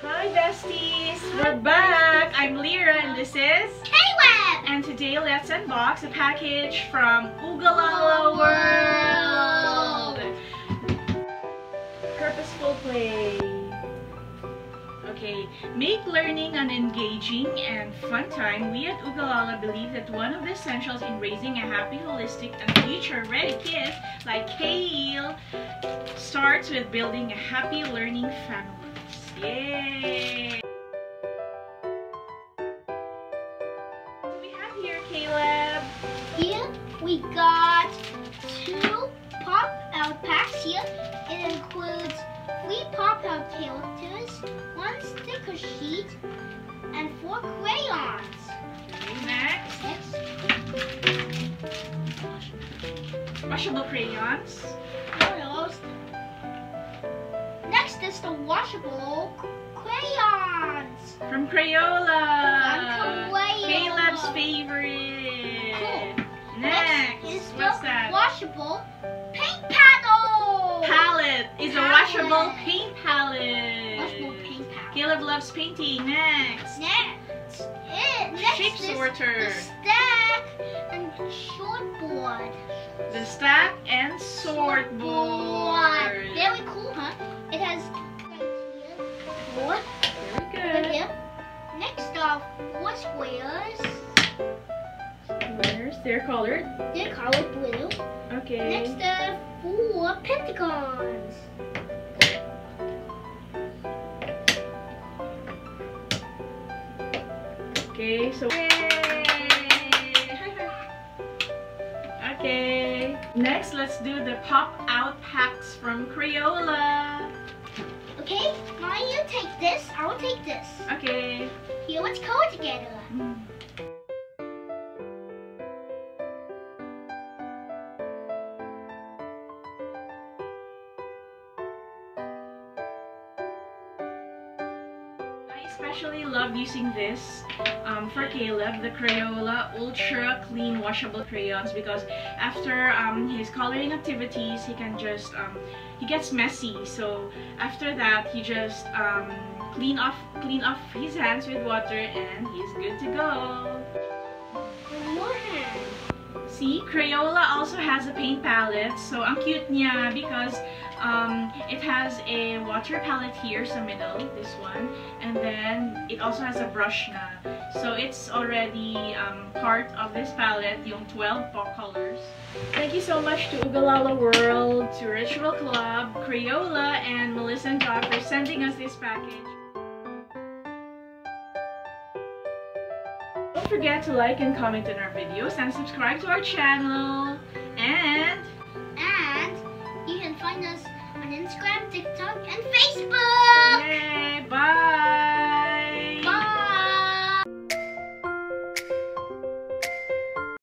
Hi besties! We're back! I'm Lyra and this is K-Web! And today let's unbox a package from Ogalala World! Purposeful play! Okay, make learning an engaging and fun time. We at Ogalala believe that one of the essentials in raising a happy, holistic, and future-ready kid like Kayil starts with building a happy learning family. Yay! We have here, Caleb. Here we got two pop-out packs here. It includes three pop-out characters, one sticker sheet, and four crayons. Next. Washable crayons. Next is the washable crayons. From Crayola. Caleb's favorite. Cool. Next is the washable paint palette. It's a washable paint palette. Caleb loves painting. Next shape sorter. The stack and short board. The stack and sort board. Very cool, huh? It has board. Very good. Next are four squares. They're colored. They're colored blue. Okay. Next are four pentagons. Okay, so okay. Next, let's do the pop-out packs from Crayola. Okay, now you take this, I will take this. Okay. Here, let's color together. I especially love using this for Caleb, the Crayola Ultra Clean Washable Crayons, because after his coloring activities, he can just, he gets messy. So after that, he just clean off his hands with water and he's good to go. See, Crayola also has a paint palette, so ang cute niya because it has a water palette here sa middle, this one, and then it also has a brush na. So it's already part of this palette, yung 12 pop colors. Thank you so much to Ogalala World, to Ritual Club, Crayola, and Melissa and Doug for sending us this package. Don't forget to like and comment on our videos and subscribe to our channel. And you can find us on Instagram, TikTok, and Facebook.